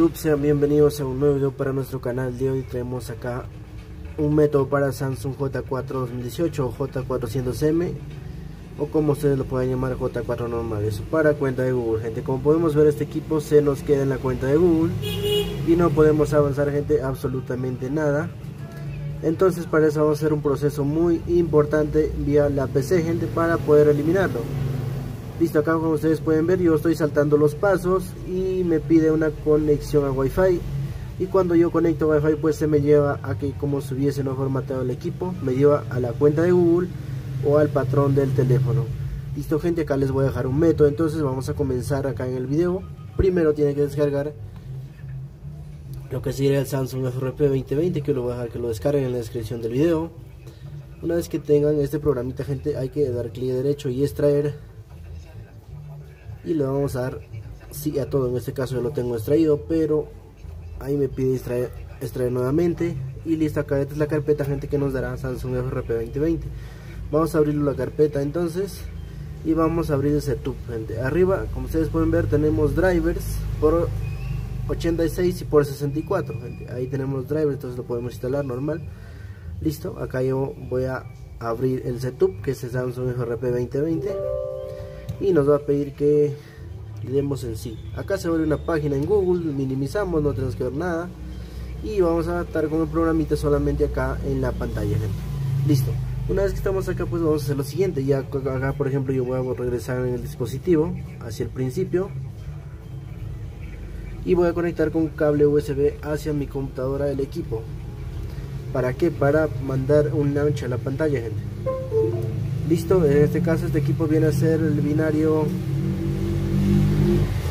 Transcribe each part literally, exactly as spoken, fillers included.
YouTube, sean bienvenidos a un nuevo video para nuestro canal. De hoy traemos acá un método para Samsung J cuatro dos mil dieciocho o J cuatrocientos M, o como ustedes lo puedan llamar, J cuatro normal. Eso para cuenta de Google, gente. Como podemos ver, este equipo se nos queda en la cuenta de Google y no podemos avanzar, gente, absolutamente nada. Entonces para eso vamos a hacer un proceso muy importante vía la P C, gente, para poder eliminarlo. Listo, acá como ustedes pueden ver, yo estoy saltando los pasos y me pide una conexión a Wi-Fi. Y cuando yo conecto a Wi-Fi, pues se me lleva aquí como si hubiese no formateado el equipo. Me lleva a la cuenta de Google o al patrón del teléfono. Listo, gente, acá les voy a dejar un método. Entonces vamos a comenzar acá en el video. Primero tiene que descargar lo que sería el Samsung F R P veinte veinte, que lo voy a dejar que lo descarguen en la descripción del video. Una vez que tengan este programita, gente, hay que dar clic derecho y extraer. Y le vamos a dar sí a todo. En este caso yo lo tengo extraído, pero ahí me pide extraer, extraer nuevamente. Y listo, acá esta es la carpeta, gente, que nos dará Samsung F R P veinte veinte. Vamos a abrir la carpeta entonces y vamos a abrir el setup, gente. Arriba, como ustedes pueden ver, tenemos drivers por ochenta y seis y por sesenta y cuatro, gente. Ahí tenemos los drivers, entonces lo podemos instalar normal. Listo, acá yo voy a abrir el setup, que es el Samsung F R P veinte veinte. Y nos va a pedir que le demos en sí. Acá se abre una página en Google, minimizamos, no tenemos que ver nada. Y vamos a adaptar con el programita solamente acá en la pantalla, gente. Listo. Una vez que estamos acá, pues vamos a hacer lo siguiente. Ya acá, por ejemplo, yo voy a regresar en el dispositivo hacia el principio. Y voy a conectar con un cable U S B hacia mi computadora del equipo. ¿Para qué? Para mandar un launch a la pantalla, gente. Listo, en este caso este equipo viene a ser el binario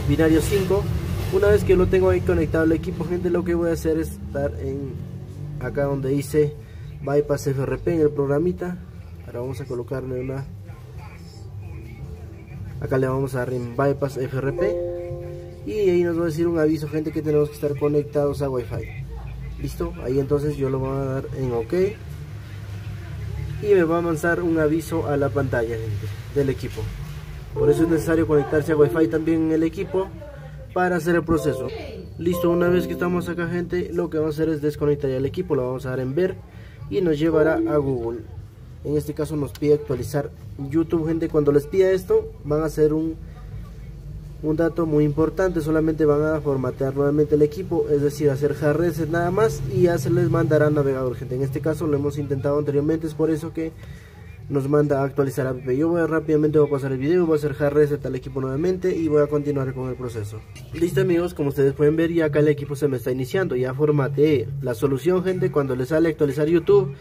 binario cinco. Una vez que lo tengo ahí conectado al equipo, gente, lo que voy a hacer es estar en acá donde dice bypass F R P en el programita. Ahora vamos a colocarle una, acá le vamos a dar en bypass F R P y ahí nos va a decir un aviso, gente, que tenemos que estar conectados a Wi-Fi. Listo, ahí entonces yo lo voy a dar en OK. Y me va a avanzar un aviso a la pantalla, gente, del equipo. Por eso es necesario conectarse a Wi-Fi también en el equipo para hacer el proceso. Listo, una vez que estamos acá, gente, lo que vamos a hacer es desconectar el equipo. Lo vamos a dar en ver y nos llevará a Google. En este caso nos pide actualizar YouTube, gente. Cuando les pida esto, van a hacer un, un dato muy importante. Solamente van a formatear nuevamente el equipo, es decir, hacer hard reset nada más, y ya se les mandará navegador, gente. En este caso lo hemos intentado anteriormente, es por eso que nos manda a actualizar app. Yo voy a, rápidamente voy a pasar el video, voy a hacer hard reset al equipo nuevamente y voy a continuar con el proceso. Listo, amigos, como ustedes pueden ver, ya acá el equipo se me está iniciando, ya formateé. La solución, gente, cuando les sale actualizar YouTube,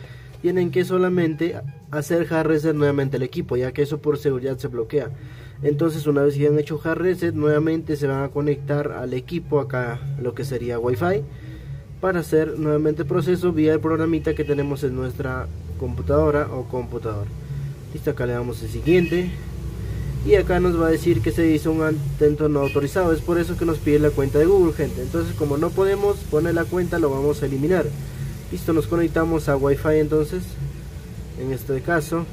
tienen que solamente hacer hard reset nuevamente el equipo, ya que eso por seguridad se bloquea. Entonces una vez que han hecho hard reset, nuevamente se van a conectar al equipo acá, lo que sería Wi-Fi, para hacer nuevamente proceso vía el programita que tenemos en nuestra computadora o computador. Listo, acá le damos el siguiente y acá nos va a decir que se hizo un intento no autorizado. Es por eso que nos pide la cuenta de Google, gente. Entonces, como no podemos poner la cuenta, lo vamos a eliminar. Listo, nos conectamos a Wi-Fi entonces, en este caso,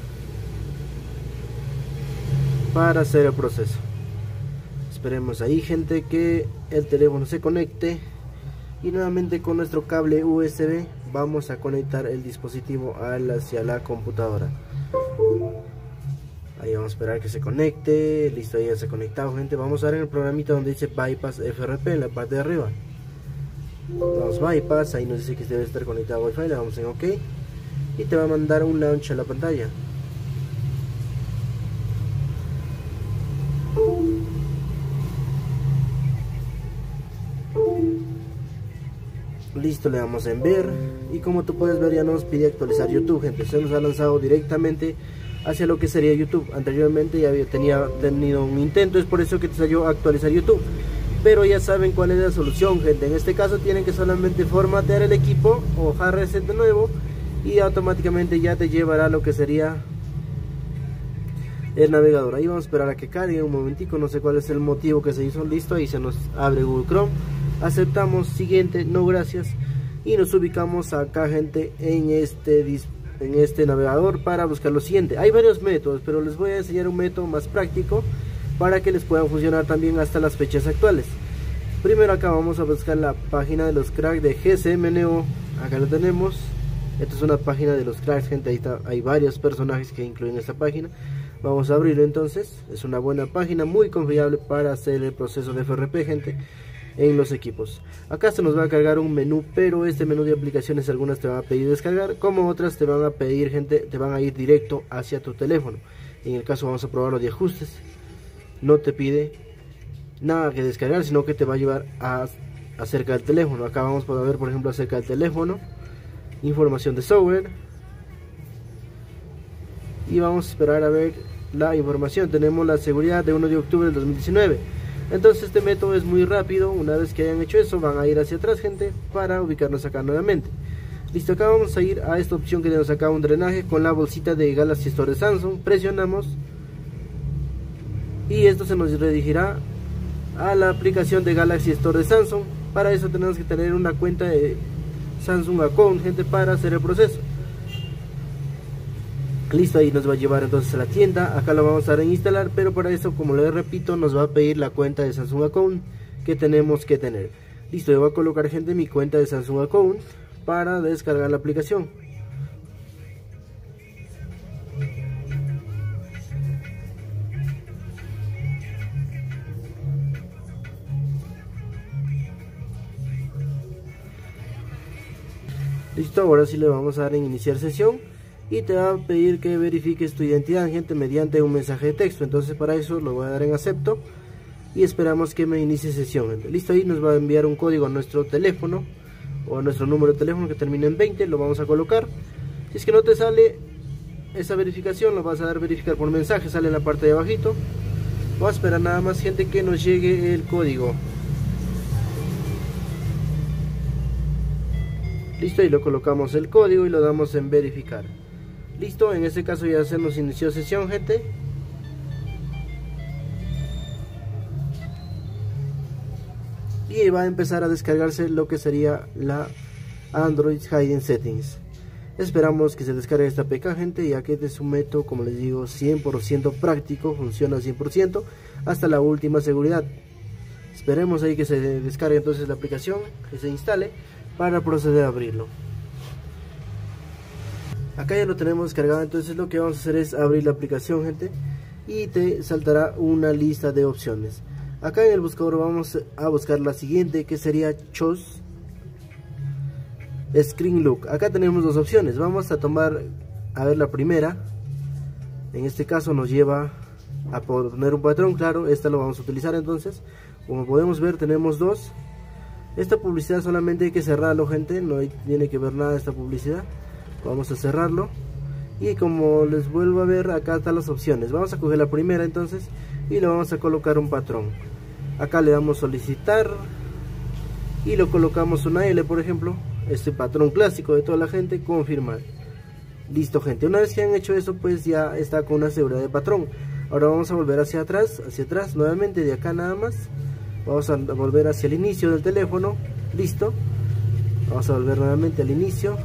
para hacer el proceso. Esperemos ahí, gente, que el teléfono se conecte. Y nuevamente con nuestro cable U S B vamos a conectar el dispositivo hacia la computadora. Ahí vamos a esperar que se conecte. Listo, ya se ha conectado, gente. Vamos a ver en el programita donde dice bypass F R P, en la parte de arriba. Vamos bypass, ahí nos dice que debe estar conectado a Wi-Fi, le damos en OK y te va a mandar un launch a la pantalla. Listo, le damos en ver y como tú puedes ver, ya nos pide actualizar YouTube, gente. Se nos ha lanzado directamente hacia lo que sería YouTube. Anteriormente ya había tenía, tenido un intento, es por eso que te salió actualizar YouTube. Pero ya saben cuál es la solución, gente. En este caso tienen que solamente formatear el equipo o hard reset de nuevo y automáticamente ya te llevará lo que sería el navegador. Ahí vamos a esperar a que cargue un momentico, no sé cuál es el motivo que se hizo. Listo, ahí se nos abre Google Chrome, aceptamos, siguiente, no gracias, y nos ubicamos acá, gente, en este en este navegador para buscar lo siguiente. Hay varios métodos, pero les voy a enseñar un método más práctico para que les puedan funcionar también hasta las fechas actuales. Primero acá vamos a buscar la página de los cracks de G S M Neo. Acá lo tenemos. Esta es una página de los cracks, gente. Ahí está, hay varios personajes que incluyen esta página. Vamos a abrirlo entonces. Es una buena página, muy confiable para hacer el proceso de F R P, gente, en los equipos. Acá se nos va a cargar un menú, pero este menú de aplicaciones algunas te van a pedir descargar, como otras te van a pedir, gente, te van a ir directo hacia tu teléfono. En el caso vamos a probar los de ajustes. No te pide nada que descargar, sino que te va a llevar a acerca del teléfono. Acá vamos a ver, por ejemplo, acerca del teléfono, información de software, y vamos a esperar a ver la información. Tenemos la seguridad de uno de octubre del dos mil diecinueve. Entonces este método es muy rápido. Una vez que hayan hecho eso, van a ir hacia atrás, gente, para ubicarnos acá nuevamente. Listo, acá vamos a ir a esta opción que tenemos acá, un drenaje con la bolsita de Galaxy Store de Samsung. Presionamos y esto se nos redirigirá a la aplicación de Galaxy Store de Samsung. Para eso tenemos que tener una cuenta de Samsung Account, gente, para hacer el proceso. Listo, ahí nos va a llevar entonces a la tienda. Acá lo vamos a reinstalar, pero para eso, como les repito, nos va a pedir la cuenta de Samsung Account que tenemos que tener. Listo, yo voy a colocar, gente, mi cuenta de Samsung Account para descargar la aplicación. Listo, ahora sí le vamos a dar en iniciar sesión y te va a pedir que verifiques tu identidad, gente, mediante un mensaje de texto. Entonces para eso lo voy a dar en acepto y esperamos que me inicie sesión, gente. Listo, ahí nos va a enviar un código a nuestro teléfono o a nuestro número de teléfono que termina en veinte, lo vamos a colocar. Si es que no te sale esa verificación, lo vas a dar verificar por mensaje, sale en la parte de abajito. Voy a esperar nada más, gente, que nos llegue el código. Listo, y lo colocamos el código y lo damos en verificar. Listo, en este caso ya se nos inició sesión, gente. Y va a empezar a descargarse lo que sería la Android Hidden Settings. Esperamos que se descargue esta A P K, gente, ya que este es un método, como les digo, cien por ciento práctico, funciona cien por ciento hasta la última seguridad. Esperemos ahí que se descargue entonces la aplicación, que se instale, para proceder a abrirlo. Acá ya lo tenemos cargado, entonces lo que vamos a hacer es abrir la aplicación, gente, y te saltará una lista de opciones. Acá en el buscador vamos a buscar la siguiente, que sería Choose Screen Look. Acá tenemos dos opciones, vamos a tomar a ver la primera. En este caso nos lleva a poner un patrón, claro, esta lo vamos a utilizar. Entonces, como podemos ver, tenemos dos. Esta publicidad solamente hay que cerrarlo, gente, no hay, tiene que ver nada de esta publicidad. Vamos a cerrarlo. Y como les vuelvo a ver, acá están las opciones. Vamos a coger la primera entonces y le vamos a colocar un patrón. Acá le damos solicitar y lo colocamos una L, por ejemplo, este patrón clásico de toda la gente, confirmar. Listo, gente, una vez que han hecho eso, pues ya está con una seguridad de patrón. Ahora vamos a volver hacia atrás, hacia atrás nuevamente, de acá nada más. Vamos a volver hacia el inicio del teléfono. Listo, vamos a volver nuevamente al inicio.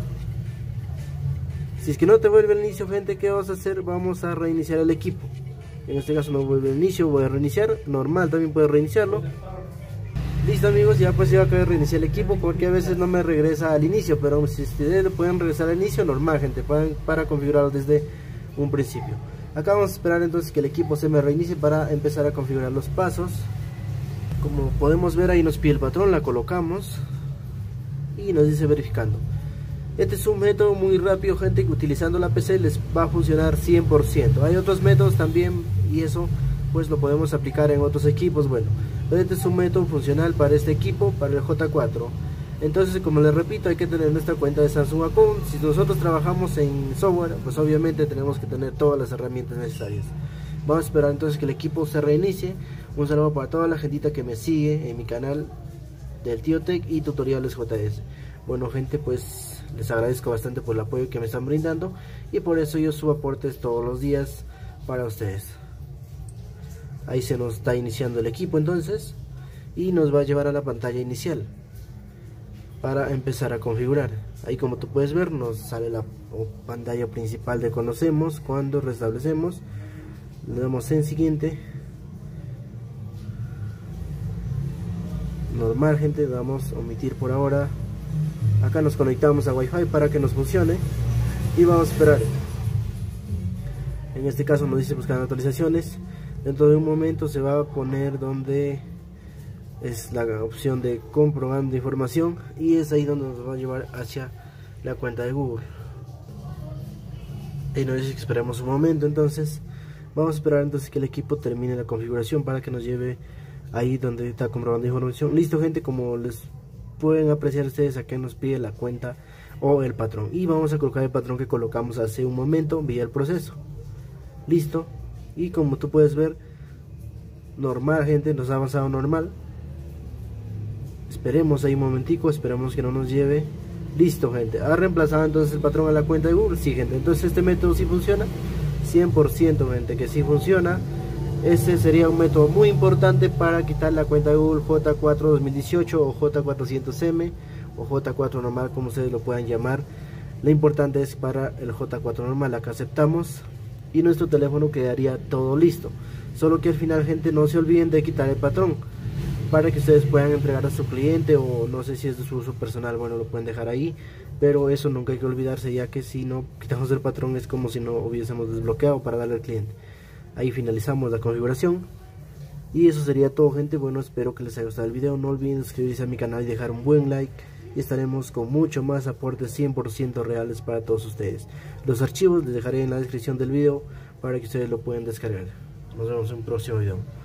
Si es que no te vuelve el inicio, gente, ¿qué vas a hacer? Vamos a reiniciar el equipo. En este caso no vuelve el inicio, voy a reiniciar. Normal, también puedes reiniciarlo. Listo, amigos, ya pues iba a caer reiniciar el equipo, porque a veces no me regresa al inicio. Pero si ustedes pueden regresar al inicio, normal, gente, para, para configurarlo desde un principio. Acá vamos a esperar entonces que el equipo se me reinicie para empezar a configurar los pasos. Como podemos ver, ahí nos pide el patrón, la colocamos y nos dice verificando. Este es un método muy rápido, gente, que utilizando la P C les va a funcionar cien por ciento. Hay otros métodos también y eso pues lo podemos aplicar en otros equipos, bueno. Pero este es un método funcional para este equipo, para el J cuatro. Entonces, como les repito, hay que tener nuestra cuenta de Samsung Account. Si nosotros trabajamos en software, pues obviamente tenemos que tener todas las herramientas necesarias. Vamos a esperar entonces que el equipo se reinicie. Un saludo para toda la gentita que me sigue en mi canal Del Tío Tech y Tutoriales J S. Bueno, gente, pues les agradezco bastante por el apoyo que me están brindando, y por eso yo subo aportes todos los días para ustedes. Ahí se nos está iniciando el equipo entonces, y nos va a llevar a la pantalla inicial para empezar a configurar. Ahí, como tú puedes ver, nos sale la pantalla principal de conocemos. Cuando restablecemos, le damos en siguiente, normal, gente. Vamos a omitir por ahora. Acá nos conectamos a Wi-Fi para que nos funcione y vamos a esperar. En este caso nos dice buscar actualizaciones. Dentro de un momento se va a poner donde es la opción de comprobando información, y es ahí donde nos va a llevar hacia la cuenta de Google. Y nos dice que esperamos un momento, entonces vamos a esperar entonces que el equipo termine la configuración para que nos lleve ahí donde está comprobando información. Listo, gente, como les pueden apreciar ustedes, aquí nos pide la cuenta o el patrón, y vamos a colocar el patrón que colocamos hace un momento vía el proceso. Listo, y como tú puedes ver, normal, gente, nos ha avanzado normal. Esperemos ahí un momentico, esperemos que no nos lleve. Listo, gente, ha reemplazado entonces el patrón a la cuenta de Google. Sí, gente, entonces este método sí funciona cien por ciento, gente, que sí funciona. Este sería un método muy importante para quitar la cuenta de Google J cuatro dos mil dieciocho o J cuatrocientos M o J cuatro normal, como ustedes lo puedan llamar. Lo importante es para el J cuatro normal, acá aceptamos y nuestro teléfono quedaría todo listo. Solo que al final, gente, no se olviden de quitar el patrón para que ustedes puedan entregar a su cliente, o no sé si es de su uso personal, bueno, lo pueden dejar ahí. Pero eso nunca hay que olvidarse, ya que si no quitamos el patrón es como si no hubiésemos desbloqueado para darle al cliente. Ahí finalizamos la configuración. Y eso sería todo, gente. Bueno, espero que les haya gustado el video. No olviden suscribirse a mi canal y dejar un buen like. Y estaremos con mucho más aportes cien por ciento reales para todos ustedes. Los archivos les dejaré en la descripción del video para que ustedes lo puedan descargar. Nos vemos en un próximo video.